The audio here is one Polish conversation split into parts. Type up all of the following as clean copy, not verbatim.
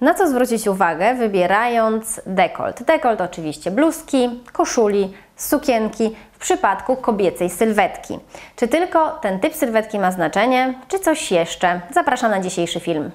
Na co zwrócić uwagę, wybierając dekolt? Dekolt oczywiście bluzki, koszuli, sukienki, w przypadku kobiecej sylwetki. Czy tylko ten typ sylwetki ma znaczenie, czy coś jeszcze? Zapraszam na dzisiejszy film.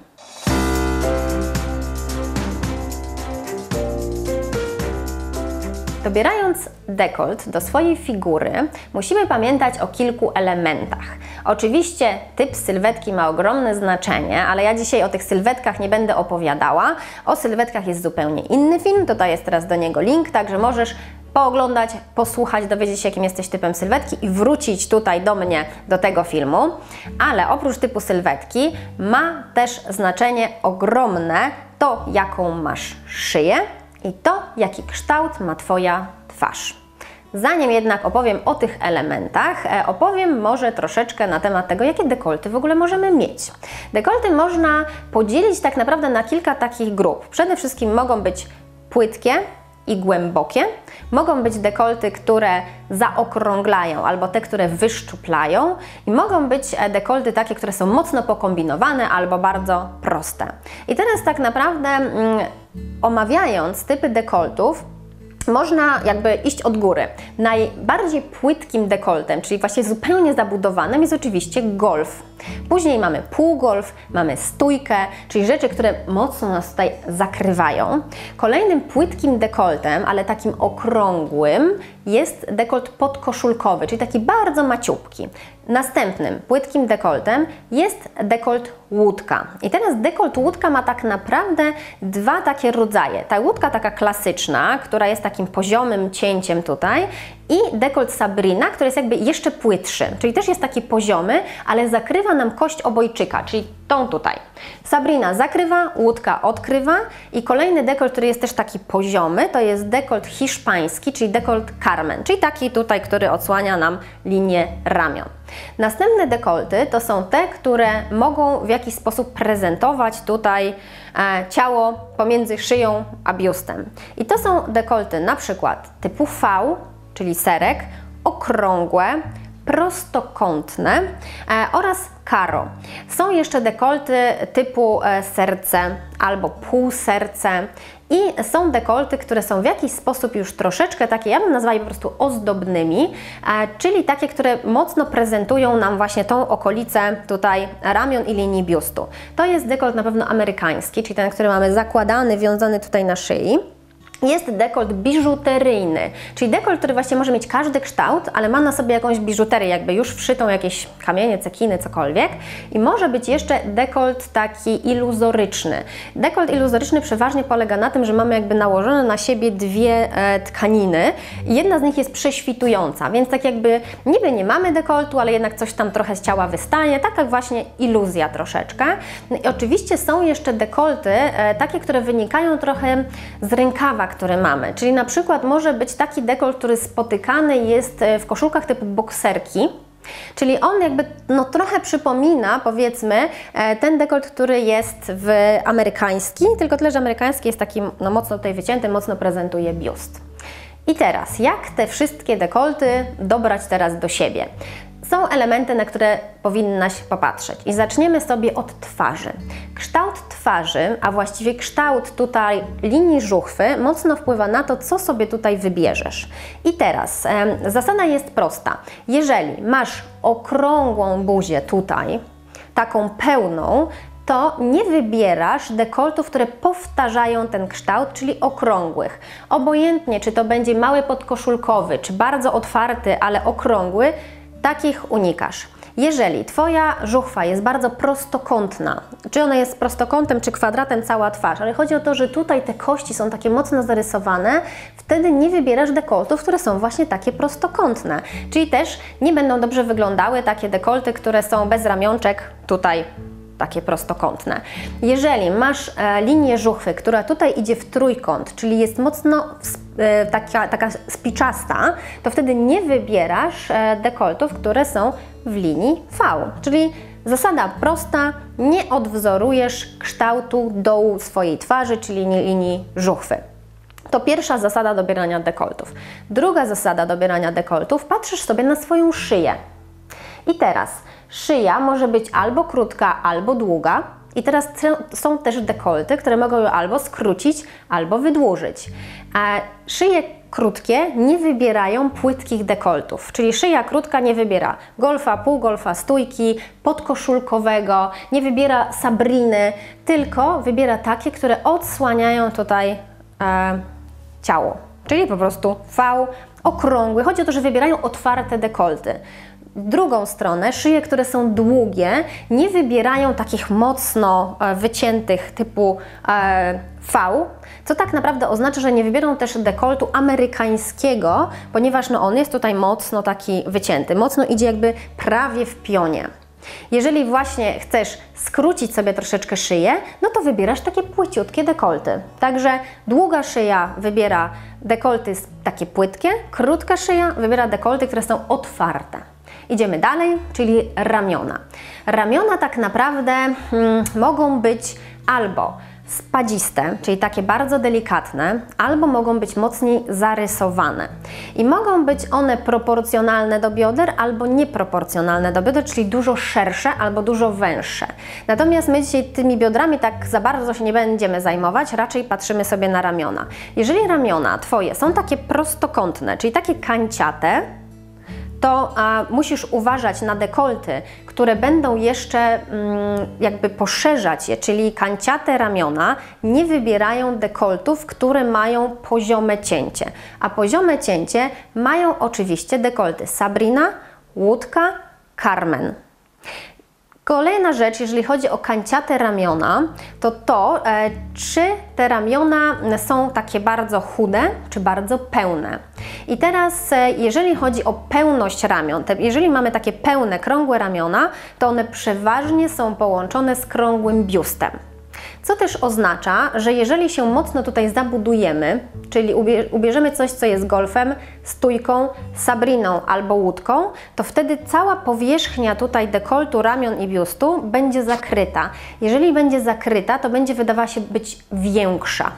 Dobierając dekolt do swojej figury, musimy pamiętać o kilku elementach. Oczywiście typ sylwetki ma ogromne znaczenie, ale ja dzisiaj o tych sylwetkach nie będę opowiadała. O sylwetkach jest zupełnie inny film, tutaj jest teraz do niego link, także możesz pooglądać, posłuchać, dowiedzieć się, jakim jesteś typem sylwetki i wrócić tutaj do mnie, do tego filmu. Ale oprócz typu sylwetki ma też znaczenie ogromne to, jaką masz szyję i to, jaki kształt ma Twoja twarz. Zanim jednak opowiem o tych elementach, opowiem może troszeczkę na temat tego, jakie dekolty w ogóle możemy mieć. Dekolty można podzielić tak naprawdę na kilka takich grup. Przede wszystkim mogą być płytkie i głębokie. Mogą być dekolty, które zaokrąglają albo te, które wyszczuplają i mogą być dekolty takie, które są mocno pokombinowane albo bardzo proste. I teraz tak naprawdę omawiając typy dekoltów, można jakby iść od góry. Najbardziej płytkim dekoltem, czyli właśnie zupełnie zabudowanym, jest oczywiście golf. Później mamy półgolf, mamy stójkę, czyli rzeczy, które mocno nas tutaj zakrywają. Kolejnym płytkim dekoltem, ale takim okrągłym, jest dekolt podkoszulkowy, czyli taki bardzo maciupki. Następnym płytkim dekoltem jest dekolt łódka. I teraz dekolt łódka ma tak naprawdę dwa takie rodzaje. Ta łódka taka klasyczna, która jest takim poziomym cięciem tutaj, i dekolt Sabrina, który jest jakby jeszcze płytszy, czyli też jest taki poziomy, ale zakrywa nam kość obojczyka, czyli tą tutaj. Sabrina zakrywa, łódka odkrywa i kolejny dekolt, który jest też taki poziomy, to jest dekolt hiszpański, czyli dekolt Carmen, czyli taki tutaj, który odsłania nam linię ramion. Następne dekolty to są te, które mogą w jakiś sposób prezentować tutaj ciało pomiędzy szyją a biustem. I to są dekolty na przykład typu V, czyli serek, okrągłe, prostokątne oraz karo. Są jeszcze dekolty typu serce albo półserce i są dekolty, które są w jakiś sposób już troszeczkę takie, ja bym nazwała je po prostu ozdobnymi, czyli takie, które mocno prezentują nam właśnie tą okolicę tutaj ramion i linii biustu. To jest dekolt na pewno amerykański, czyli ten, który mamy zakładany, wiązany tutaj na szyi. Jest dekolt biżuteryjny, czyli dekolt, który właśnie może mieć każdy kształt, ale ma na sobie jakąś biżuterię, jakby już wszytą jakieś kamienie, cekiny, cokolwiek. I może być jeszcze dekolt taki iluzoryczny. Dekolt iluzoryczny przeważnie polega na tym, że mamy jakby nałożone na siebie dwie tkaniny i jedna z nich jest prześwitująca, więc tak jakby niby nie mamy dekoltu, ale jednak coś tam trochę z ciała wystaje, taka właśnie iluzja troszeczkę. No i oczywiście są jeszcze dekolty takie, które wynikają trochę z rękawa, które mamy. Czyli na przykład może być taki dekolt, który spotykany jest w koszulkach typu bokserki, czyli on jakby no, trochę przypomina, powiedzmy, ten dekolt, który jest w amerykański, tylko tyle, że amerykański jest taki no, mocno tutaj wycięty, mocno prezentuje biust. I teraz, jak te wszystkie dekolty dobrać teraz do siebie? Są elementy, na które powinnaś popatrzeć i zaczniemy sobie od twarzy. Kształt twarzy, a właściwie kształt tutaj linii żuchwy mocno wpływa na to, co sobie tutaj wybierzesz. I teraz zasada jest prosta. Jeżeli masz okrągłą buzię tutaj, taką pełną, to nie wybierasz dekoltów, które powtarzają ten kształt, czyli okrągłych. Obojętnie, czy to będzie mały podkoszulkowy, czy bardzo otwarty, ale okrągły, takich unikasz. Jeżeli Twoja żuchwa jest bardzo prostokątna, czy ona jest prostokątem, czy kwadratem cała twarz, ale chodzi o to, że tutaj te kości są takie mocno zarysowane, wtedy nie wybierasz dekoltów, które są właśnie takie prostokątne. Czyli też nie będą dobrze wyglądały takie dekolty, które są bez ramionczek tutaj takie prostokątne. Jeżeli masz linię żuchwy, która tutaj idzie w trójkąt, czyli jest mocno taka spiczasta, to wtedy nie wybierasz dekoltów, które są w linii V. Czyli zasada prosta, nie odwzorujesz kształtu dołu swojej twarzy, czyli linii żuchwy. To pierwsza zasada dobierania dekoltów. Druga zasada dobierania dekoltów, patrzysz sobie na swoją szyję. I teraz szyja może być albo krótka, albo długa, I teraz są też dekolty, które mogą ją albo skrócić, albo wydłużyć. A szyje krótkie nie wybierają płytkich dekoltów, czyli szyja krótka nie wybiera golfa, półgolfa, stójki, podkoszulkowego, nie wybiera sabriny, tylko wybiera takie, które odsłaniają tutaj ciało, czyli po prostu V, okrągły. Chodzi o to, że wybierają otwarte dekolty. W drugą stronę szyje, które są długie, nie wybierają takich mocno wyciętych typu V, co tak naprawdę oznacza, że nie wybierą też dekoltu amerykańskiego, ponieważ no on jest tutaj mocno taki wycięty, mocno idzie jakby prawie w pionie. Jeżeli właśnie chcesz skrócić sobie troszeczkę szyję, no to wybierasz takie płyciutkie dekolty. Także długa szyja wybiera dekolty takie płytkie, krótka szyja wybiera dekolty, które są otwarte. Idziemy dalej, czyli ramiona. Ramiona tak naprawdę mogą być albo spadziste, czyli takie bardzo delikatne, albo mogą być mocniej zarysowane. I mogą być one proporcjonalne do bioder, albo nieproporcjonalne do bioder, czyli dużo szersze albo dużo węższe. Natomiast my dzisiaj tymi biodrami tak za bardzo się nie będziemy zajmować, raczej patrzymy sobie na ramiona. Jeżeli ramiona Twoje są takie prostokątne, czyli takie kanciate, to musisz uważać na dekolty, które będą jeszcze jakby poszerzać je, czyli kanciate ramiona nie wybierają dekoltów, które mają poziome cięcie. A poziome cięcie mają oczywiście dekolty Sabrina, Łódka, Carmen. Kolejna rzecz, jeżeli chodzi o kanciate ramiona, to czy te ramiona są takie bardzo chude, czy bardzo pełne. I teraz jeżeli chodzi o pełność ramion, jeżeli mamy takie pełne, krągłe ramiona, to one przeważnie są połączone z krągłym biustem. Co też oznacza, że jeżeli się mocno tutaj zabudujemy, czyli ubierzemy coś, co jest golfem, stójką, sabriną albo łódką, to wtedy cała powierzchnia tutaj dekoltu, ramion i biustu będzie zakryta. Jeżeli będzie zakryta, to będzie wydawała się być większa.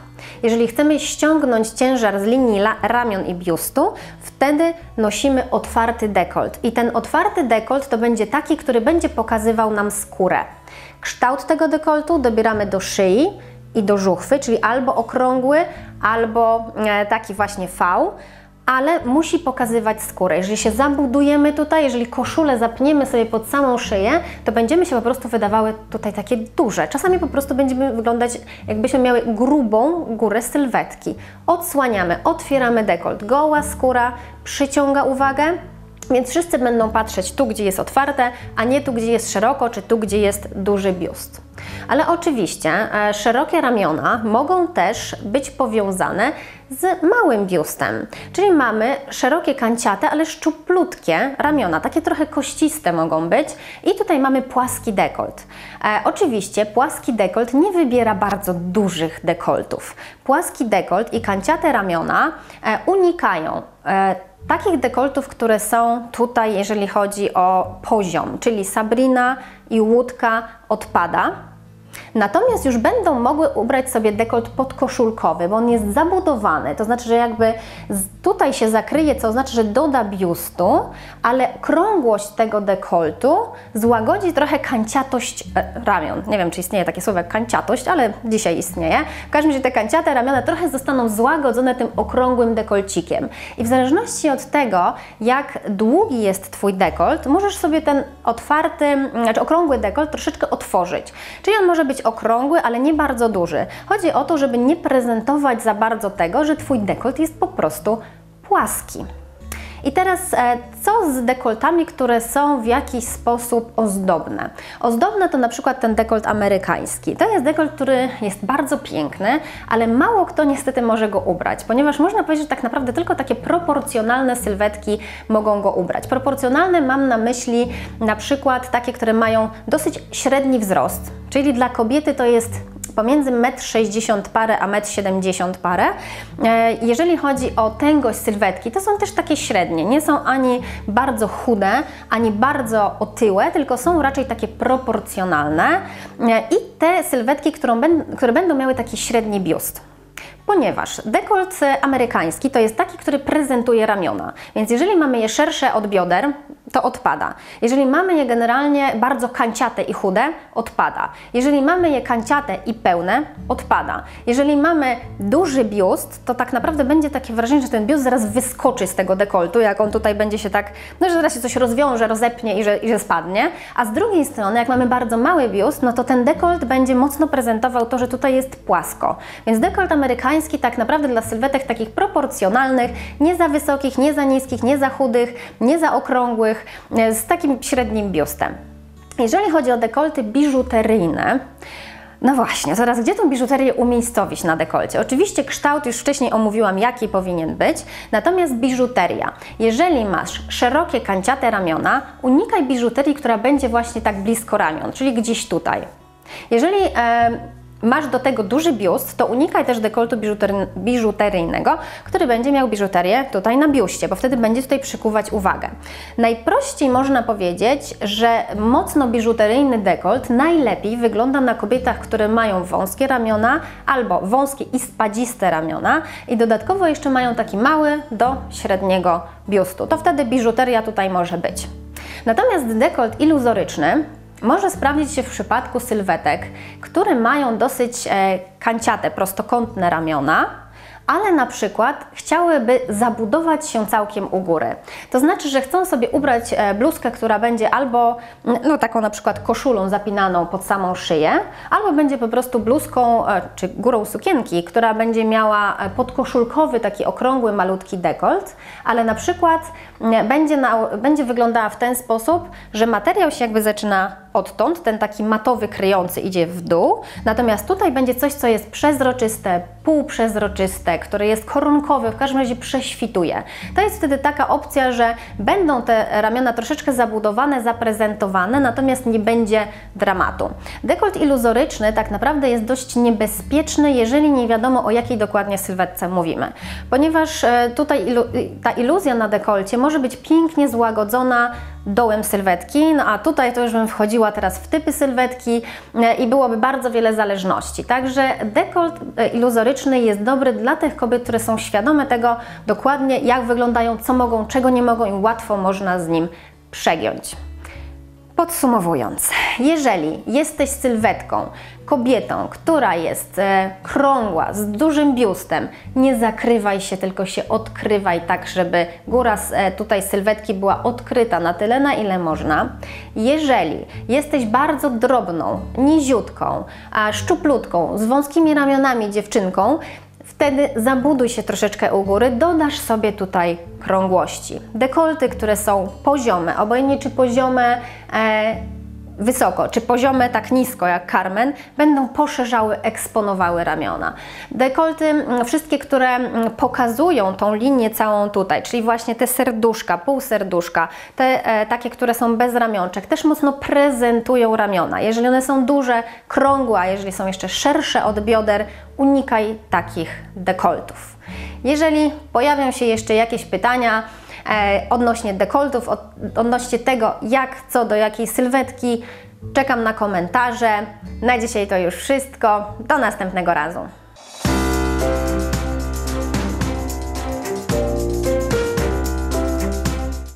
Jeżeli chcemy ściągnąć ciężar z linii ramion i biustu, wtedy nosimy otwarty dekolt. I ten otwarty dekolt to będzie taki, który będzie pokazywał nam skórę. Kształt tego dekoltu dobieramy do szyi i do żuchwy, czyli albo okrągły, albo taki właśnie V, ale musi pokazywać skórę. Jeżeli się zabudujemy tutaj, jeżeli koszulę zapniemy sobie pod samą szyję, to będziemy się po prostu wydawały tutaj takie duże. Czasami po prostu będziemy wyglądać, jakbyśmy miały grubą górę sylwetki. Odsłaniamy, otwieramy dekolt. Goła skóra przyciąga uwagę. Więc wszyscy będą patrzeć tu, gdzie jest otwarte, a nie tu, gdzie jest szeroko, czy tu, gdzie jest duży biust. Ale oczywiście szerokie ramiona mogą też być powiązane z małym biustem. Czyli mamy szerokie, kanciate, ale szczuplutkie ramiona, takie trochę kościste mogą być. I tutaj mamy płaski dekolt. Oczywiście płaski dekolt nie wybiera bardzo dużych dekoltów. Płaski dekolt i kanciate ramiona unikają takich dekoltów, które są tutaj, jeżeli chodzi o poziom, czyli Sabrina i Łódka odpada. Natomiast już będą mogły ubrać sobie dekolt podkoszulkowy, bo on jest zabudowany, to znaczy, że jakby tutaj się zakryje, co znaczy, że doda biustu, ale krągłość tego dekoltu złagodzi trochę kanciatość ramion. Nie wiem, czy istnieje takie słowo jak kanciatość, ale dzisiaj istnieje. W każdym razie te kanciate ramiona trochę zostaną złagodzone tym okrągłym dekolcikiem. I w zależności od tego, jak długi jest Twój dekolt, możesz sobie ten otwarty, znaczy okrągły dekolt troszeczkę otworzyć. Czyli on może być okrągły, ale nie bardzo duży. Chodzi o to, żeby nie prezentować za bardzo tego, że Twój dekolt jest po prostu płaski. I teraz co z dekoltami, które są w jakiś sposób ozdobne? Ozdobne to na przykład ten dekolt amerykański. To jest dekolt, który jest bardzo piękny, ale mało kto niestety może go ubrać, ponieważ można powiedzieć, że tak naprawdę tylko takie proporcjonalne sylwetki mogą go ubrać. Proporcjonalne mam na myśli na przykład takie, które mają dosyć średni wzrost, czyli dla kobiety to jest pomiędzy 1,60 m parę a 1,70 m parę. Jeżeli chodzi o tęgość sylwetki, to są też takie średnie. Nie są ani bardzo chude, ani bardzo otyłe, tylko są raczej takie proporcjonalne. I te sylwetki, które będą miały taki średni biust. Ponieważ dekolt amerykański to jest taki, który prezentuje ramiona, więc jeżeli mamy je szersze od bioder, to odpada. Jeżeli mamy je generalnie bardzo kanciate i chude, odpada. Jeżeli mamy je kanciate i pełne, odpada. Jeżeli mamy duży biust, to tak naprawdę będzie takie wrażenie, że ten biust zaraz wyskoczy z tego dekoltu, jak on tutaj będzie się tak, no że zaraz się coś rozwiąże, rozepnie i że spadnie. A z drugiej strony, jak mamy bardzo mały biust, no to ten dekolt będzie mocno prezentował to, że tutaj jest płasko. Więc dekolt amerykański tak naprawdę dla sylwetek takich proporcjonalnych, nie za wysokich, nie za niskich, nie za chudych, nie za okrągłych, z takim średnim biustem. Jeżeli chodzi o dekolty biżuteryjne, no właśnie, zaraz gdzie tą biżuterię umiejscowić na dekolcie? Oczywiście kształt już wcześniej omówiłam, jaki powinien być, natomiast biżuteria. Jeżeli masz szerokie, kanciate ramiona, unikaj biżuterii, która będzie właśnie tak blisko ramion, czyli gdzieś tutaj. Jeżeli masz do tego duży biust, to unikaj też dekoltu biżuteryjnego, który będzie miał biżuterię tutaj na biuście, bo wtedy będzie tutaj przykuwać uwagę. Najprościej można powiedzieć, że mocno biżuteryjny dekolt najlepiej wygląda na kobietach, które mają wąskie ramiona albo wąskie i spadziste ramiona i dodatkowo jeszcze mają taki mały do średniego biustu. To wtedy biżuteria tutaj może być. Natomiast dekolt iluzoryczny może sprawdzić się w przypadku sylwetek, które mają dosyć kanciate, prostokątne ramiona, ale na przykład chciałyby zabudować się całkiem u góry. To znaczy, że chcą sobie ubrać bluzkę, która będzie albo no, taką na przykład koszulą zapinaną pod samą szyję, albo będzie po prostu bluzką czy górą sukienki, która będzie miała podkoszulkowy, taki okrągły, malutki dekolt, ale na przykład będzie wyglądała w ten sposób, że materiał się jakby zaczyna odtąd, ten taki matowy, kryjący idzie w dół, natomiast tutaj będzie coś, co jest przezroczyste, półprzezroczyste, które jest koronkowe, w każdym razie prześwituje. To jest wtedy taka opcja, że będą te ramiona troszeczkę zabudowane, zaprezentowane, natomiast nie będzie dramatu. Dekolt iluzoryczny tak naprawdę jest dość niebezpieczny, jeżeli nie wiadomo, o jakiej dokładnie sylwetce mówimy, ponieważ tutaj ta iluzja na dekolcie może być pięknie złagodzona dołem sylwetki, no a tutaj to już bym wchodziła teraz w typy sylwetki i byłoby bardzo wiele zależności. Także dekolt iluzoryczny jest dobry dla tych kobiet, które są świadome tego dokładnie, jak wyglądają, co mogą, czego nie mogą i łatwo można z nim przegiąć. Podsumowując, jeżeli jesteś sylwetką, kobietą, która jest krągła, z dużym biustem, nie zakrywaj się, tylko się odkrywaj tak, żeby góra tutaj sylwetki była odkryta na tyle, na ile można. Jeżeli jesteś bardzo drobną, niziutką, szczuplutką, z wąskimi ramionami dziewczynką, wtedy zabuduj się troszeczkę u góry, dodasz sobie tutaj krągłości. Dekolty, które są poziome, obojętnie czy poziome wysoko, czy poziome tak nisko jak Carmen, będą poszerzały, eksponowały ramiona. Dekolty wszystkie, które pokazują tą linię całą tutaj, czyli właśnie te serduszka, półserduszka, te takie, które są bez ramionczek, też mocno prezentują ramiona. Jeżeli one są duże, krągłe, jeżeli są jeszcze szersze od bioder, unikaj takich dekoltów. Jeżeli pojawią się jeszcze jakieś pytania odnośnie dekoltów, odnośnie tego, jak, co, do jakiej sylwetki, czekam na komentarze. Na dzisiaj to już wszystko. Do następnego razu.